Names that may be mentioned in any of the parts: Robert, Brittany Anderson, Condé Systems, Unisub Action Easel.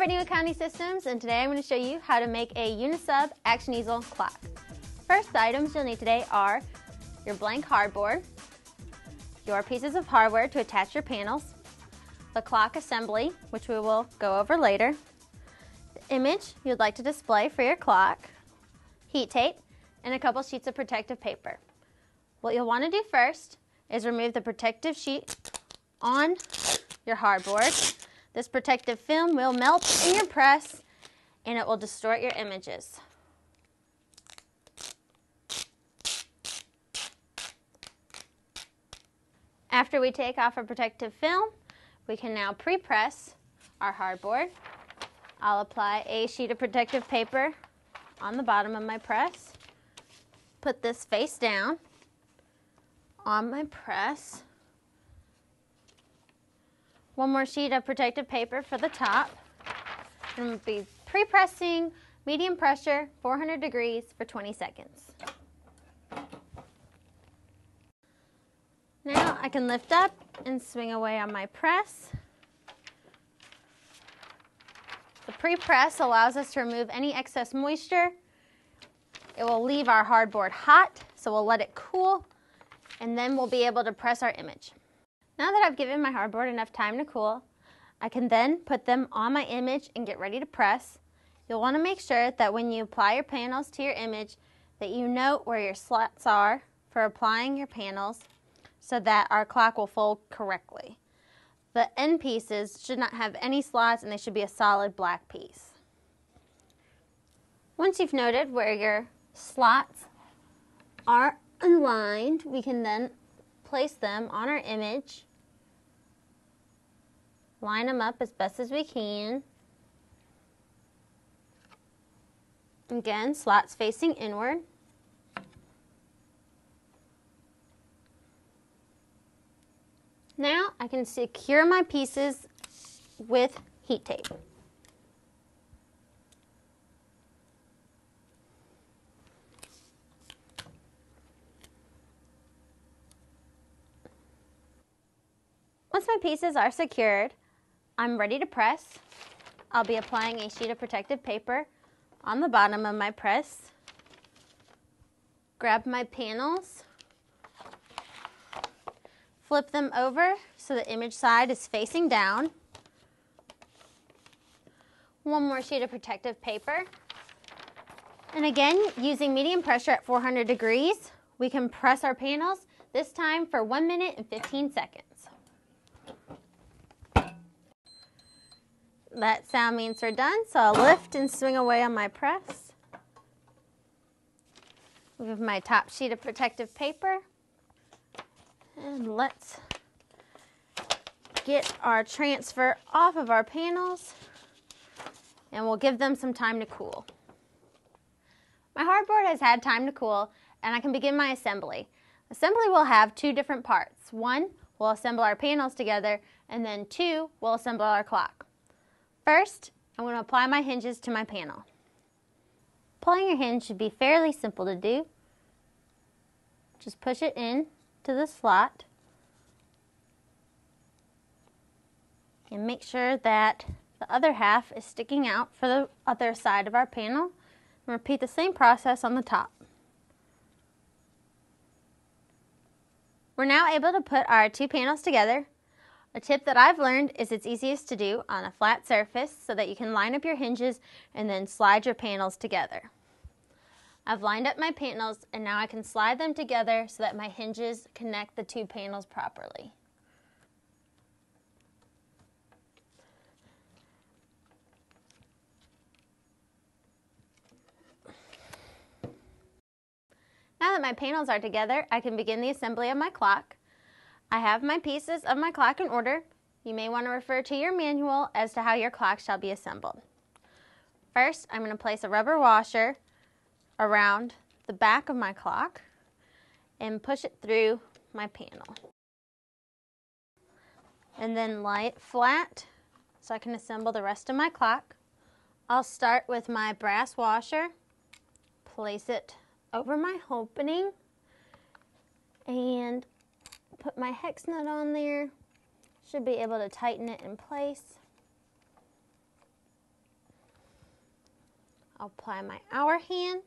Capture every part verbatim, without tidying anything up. Brittany with Condé Systems, and today I'm going to show you how to make a Unisub Action Easel clock. First, the items you'll need today are your blank hardboard, your pieces of hardware to attach your panels, the clock assembly, which we will go over later, the image you'd like to display for your clock, heat tape, and a couple sheets of protective paper. What you'll want to do first is remove the protective sheet on your hardboard. This protective film will melt in your press and it will distort your images. After we take off our protective film, we can now pre-press our hardboard. I'll apply a sheet of protective paper on the bottom of my press, put this face down on my press, one more sheet of protective paper for the top, and we'll be pre-pressing medium pressure, four hundred degrees for twenty seconds. Now I can lift up and swing away on my press. The pre-press allows us to remove any excess moisture. It will leave our hardboard hot, so we'll let it cool, and then we'll be able to press our image. Now that I've given my hardboard enough time to cool, I can then put them on my image and get ready to press. You'll want to make sure that when you apply your panels to your image that you note where your slots are for applying your panels so that our clock will fold correctly. The end pieces should not have any slots and they should be a solid black piece. Once you've noted where your slots are aligned, we can then place them on our image. Line them up as best as we can. Again, slots facing inward. Now I can secure my pieces with heat tape. Once my pieces are secured, I'm ready to press. I'll be applying a sheet of protective paper on the bottom of my press. Grab my panels, flip them over so the image side is facing down. One more sheet of protective paper. And again, using medium pressure at four hundred degrees, we can press our panels, this time for one minute and fifteen seconds. That sound means we're done, so I'll lift and swing away on my press. Move my top sheet of protective paper. And let's get our transfer off of our panels and we'll give them some time to cool. My hardboard has had time to cool and I can begin my assembly. Assembly will have two different parts. One, we'll assemble our panels together, and then two, we'll assemble our clock. First, I'm going to apply my hinges to my panel. Pulling your hinge should be fairly simple to do. Just push it in to the slot and make sure that the other half is sticking out for the other side of our panel, and repeat the same process on the top. We're now able to put our two panels together. A tip that I've learned is it's easiest to do on a flat surface so that you can line up your hinges and then slide your panels together. I've lined up my panels and now I can slide them together so that my hinges connect the two panels properly. Now that my panels are together, I can begin the assembly of my clock. I have my pieces of my clock in order. You may want to refer to your manual as to how your clock shall be assembled. First, I'm going to place a rubber washer around the back of my clock and push it through my panel. And then lie it flat so I can assemble the rest of my clock. I'll start with my brass washer, place it over my opening, and put my hex nut on there. Should be able to tighten it in place. I'll apply my hour hand.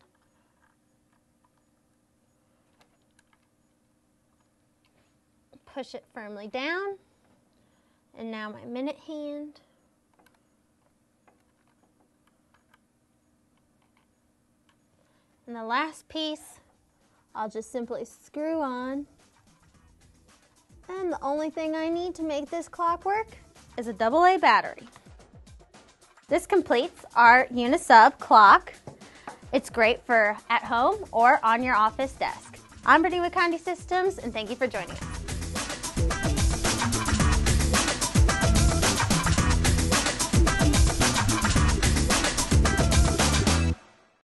Push it firmly down. And now my minute hand. And the last piece, I'll just simply screw on. And the only thing I need to make this clock work is a double A battery. This completes our Unisub clock. It's great for at home or on your office desk. I'm Brittany with Condé Systems, and thank you for joining us.